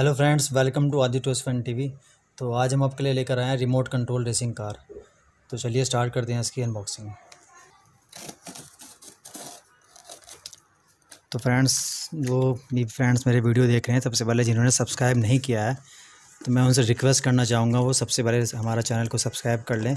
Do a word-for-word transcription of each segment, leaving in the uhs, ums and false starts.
Hello friends, welcome to आदि टोयसफन TV. तो आज हम आपके लिए लेकर आए हैं रिमोट कंट्रोल रेसिंग कार। तो चलिए स्टार्ट करते हैं इसकी अनबॉक्सिंग। तो फ्रेंड्स, जो भी फ्रेंड्स मेरे वीडियो देख रहे हैं, सबसे पहले जिन्होंने सब्सक्राइब नहीं किया है तो मैं उनसे रिक्वेस्ट करना चाहूँगा वो सबसे पहले हमारा चैनल को सब्सक्राइब कर लें।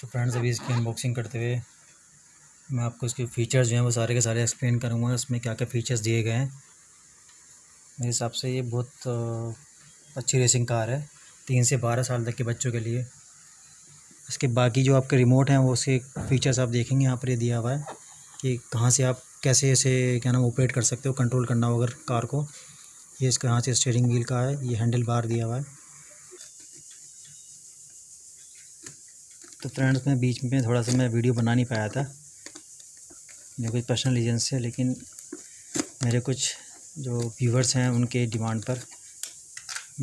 तो फ्रेंड्स, अभी इसकी अनबॉक्सिंग करते हुए मैं आपको इसके फ़ीचर्स जो हैं वो सारे के सारे एक्सप्लेन करूंगा, इसमें क्या क्या फ़ीचर्स दिए गए हैं। मेरे हिसाब से ये बहुत अच्छी रेसिंग कार है तीन से बारह साल तक के बच्चों के लिए। इसके बाकी जो आपके रिमोट हैं वो उसके फ़ीचर्स आप देखेंगे। यहाँ पर ये दिया हुआ है कि कहाँ से आप कैसे इसे क्या नाम ऑपरेट कर सकते हो, कंट्रोल करना हो अगर कार को। ये इसका यहाँ से स्टीयरिंग व्हील का है, ये हैंडल बार दिया हुआ है। तो फ्रेंड्स, मैं बीच में थोड़ा सा मैं वीडियो बना नहीं पाया था जो कुछ पर्सनल रीजन से, लेकिन मेरे कुछ जो व्यूवर्स हैं उनके डिमांड पर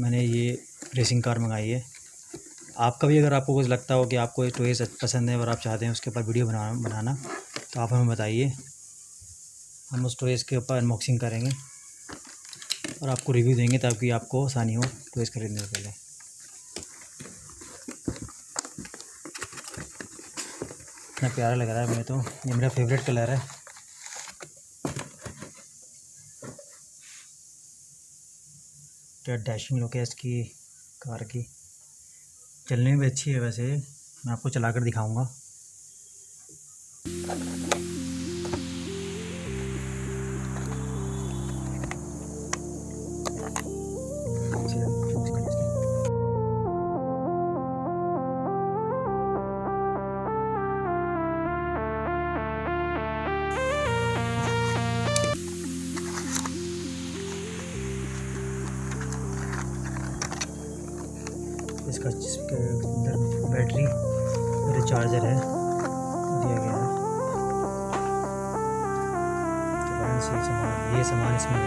मैंने ये रेसिंग कार मंगाई है। आपका भी अगर आपको कुछ लगता हो कि आपको टॉयज़ पसंद है और आप चाहते हैं उसके ऊपर वीडियो बना बनाना तो आप हमें बताइए, हम उस टॉयज़ के ऊपर अनबॉक्सिंग करेंगे और आपको रिव्यू देंगे ताकि आपको आसानी हो टॉयज़ खरीदने के लिए। इतना प्यारा लग रहा है मुझे, तो ये मेरा फेवरेट कलर है। क्या डैशिंग लुक है इसकी कार की, चलने में भी अच्छी है। वैसे मैं आपको चला कर दिखाऊँगा। इसका अंदर बैटरी और चार्जर है दिया गया है। तो ये सामान ये सामान इसमें है।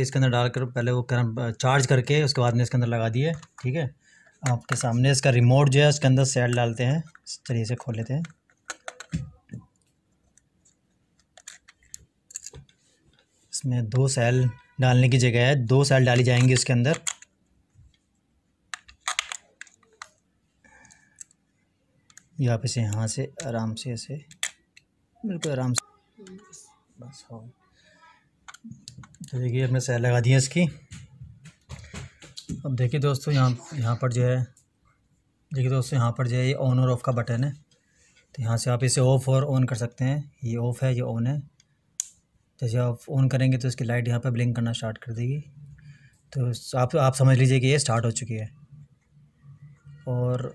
इसके अंदर डालकर पहले वो करंट चार्ज करके उसके बाद में इसके अंदर लगा दिए। ठीक है, आपके सामने इसका रिमोट जो है उसके अंदर सेल डालते हैं। इस तरीके से खोल लेते हैं। इसमें दो सेल डालने की जगह है, दो सेल डाली जाएंगी इसके अंदर। ये आप इसे यहाँ से आराम से ऐसे बिल्कुल आराम से बस हो। तो देखिए, हमने सेल लगा दी है इसकी। अब देखिए दोस्तों, यहाँ यहाँ पर जो है देखिए दोस्तों यहाँ पर जो है ये ऑन और ऑफ़ का बटन है। तो यहाँ से आप इसे ऑफ़ और ऑन कर सकते हैं। ये ऑफ़ है, ये ऑन है। जैसे आप ऑन करेंगे तो इसकी लाइट यहाँ पर ब्लिंक करना स्टार्ट कर देगी। तो आप आप समझ लीजिए कि ये स्टार्ट हो चुकी है। और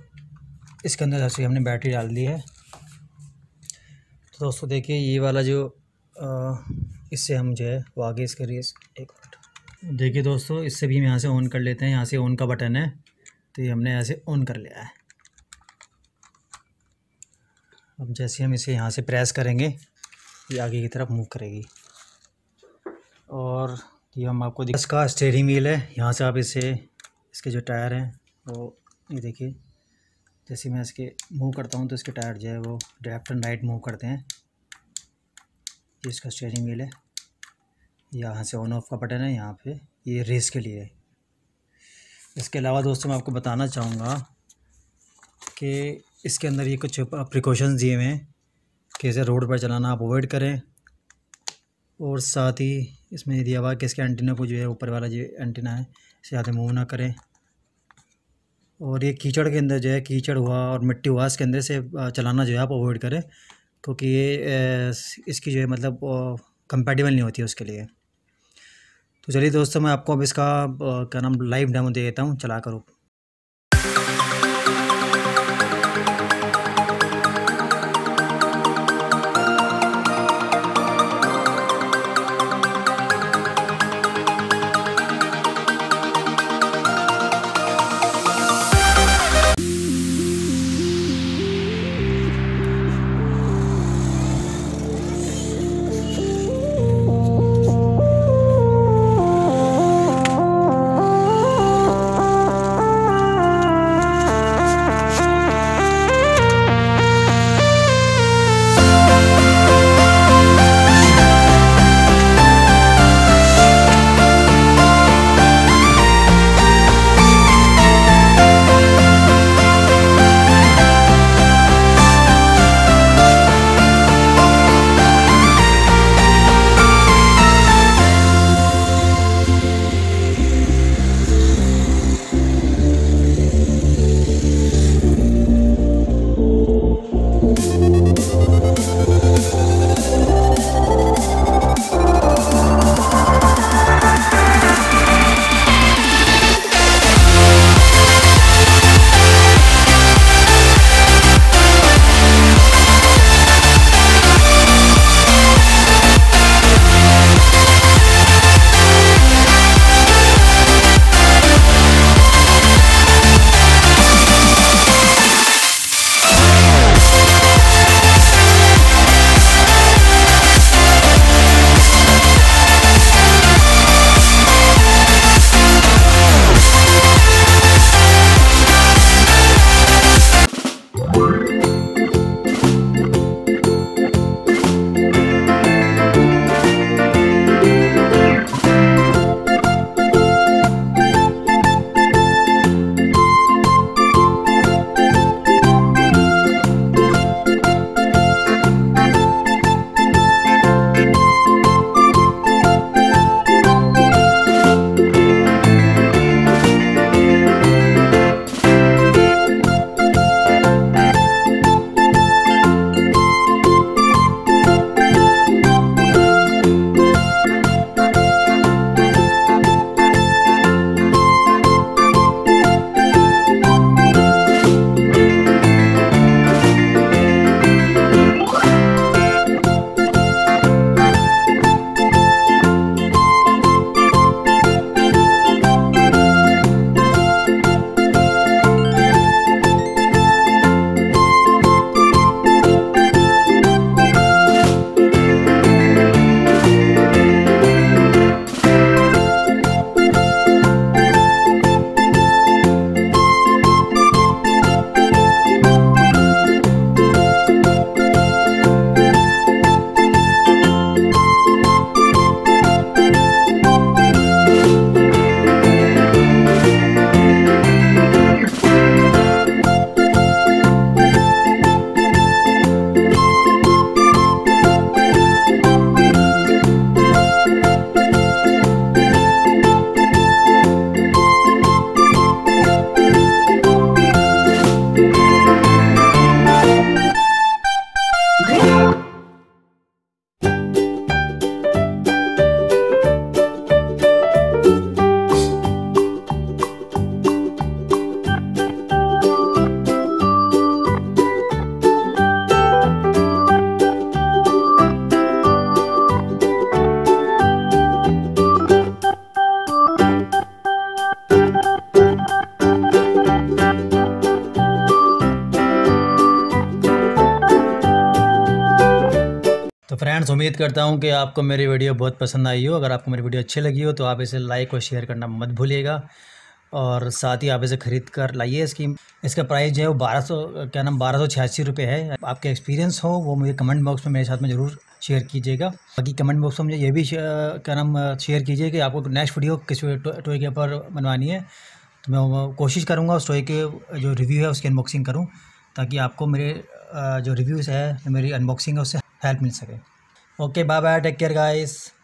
इसके अंदर जैसे हमने बैटरी डाल दी है। तो दोस्तों देखिए, ये वाला जो आ, इससे हम जो है वो आगे इसके रेस एक मिनट देखिए दोस्तों, इससे भी हम यहाँ से ऑन कर लेते हैं। यहाँ से ऑन का बटन है तो ये हमने ऐसे ऑन कर लिया है। अब जैसे हम इसे यहाँ से प्रेस करेंगे ये आगे की तरफ मूव करेगी। और ये हम आपको देखिए इसका स्टीयरिंग व्हील है। यहाँ से आप इसे इसके जो टायर हैं वो ये देखिए, जैसे मैं इसके मूव करता हूँ तो इसके टायर जो है वो लेफ्ट एंड राइट मूव करते हैं। ये इसका स्टीयरिंग व्हील है। यहाँ से ऑन ऑफ का बटन है यहाँ पे, ये रेस के लिए है। इसके अलावा दोस्तों मैं आपको बताना चाहूँगा कि इसके अंदर ये कुछ प्रिकॉशंस दिए हुए हैं कि इसे रोड पर चलाना आप अवॉइड करें। और साथ ही इसमें दिया हुआ कि इसके एंटीना को जो है ऊपर वाला जो एंटीना है इसे ज़्यादा मूव ना करें। और ये कीचड़ के अंदर जो है, कीचड़ हुआ और मिट्टी हुआ, इसके अंदर से चलाना जो है आप अवॉइड करें क्योंकि ये इसकी जो है मतलब कंपैटिबल नहीं होती है उसके लिए। तो चलिए दोस्तों, मैं आपको अब इसका क्या नाम लाइव डेमो दे देता हूँ चला कर। फ्रेंड्स, उम्मीद करता हूं कि आपको मेरी वीडियो बहुत पसंद आई हो। अगर आपको मेरी वीडियो अच्छी लगी हो तो आप इसे लाइक और शेयर करना मत भूलिएगा, और साथ ही आप इसे ख़रीद कर लाइए। इसकी इसका प्राइस जो है वो बारह सौ क्या नाम बारह सौ छियासी रुपये है। आपके एक्सपीरियंस हो वो मुझे कमेंट बॉक्स में मेरे साथ में ज़रूर शेयर कीजिएगा। बाकी कमेंट बॉक्स में मुझे ये भी क्या नाम शेयर कीजिए कि आपको नेक्स्ट वीडियो किस टॉय के ऊपर बनवानी है, तो मैं कोशिश करूँगा उस टॉय के जो रिव्यू है उसकी अनबॉक्सिंग करूँ, ताकि आपको मेरे जो रिव्यूज़ है, मेरी अनबॉक्सिंग है, उससे हेल्प मिल सके। Okay, bye bye, take care guys.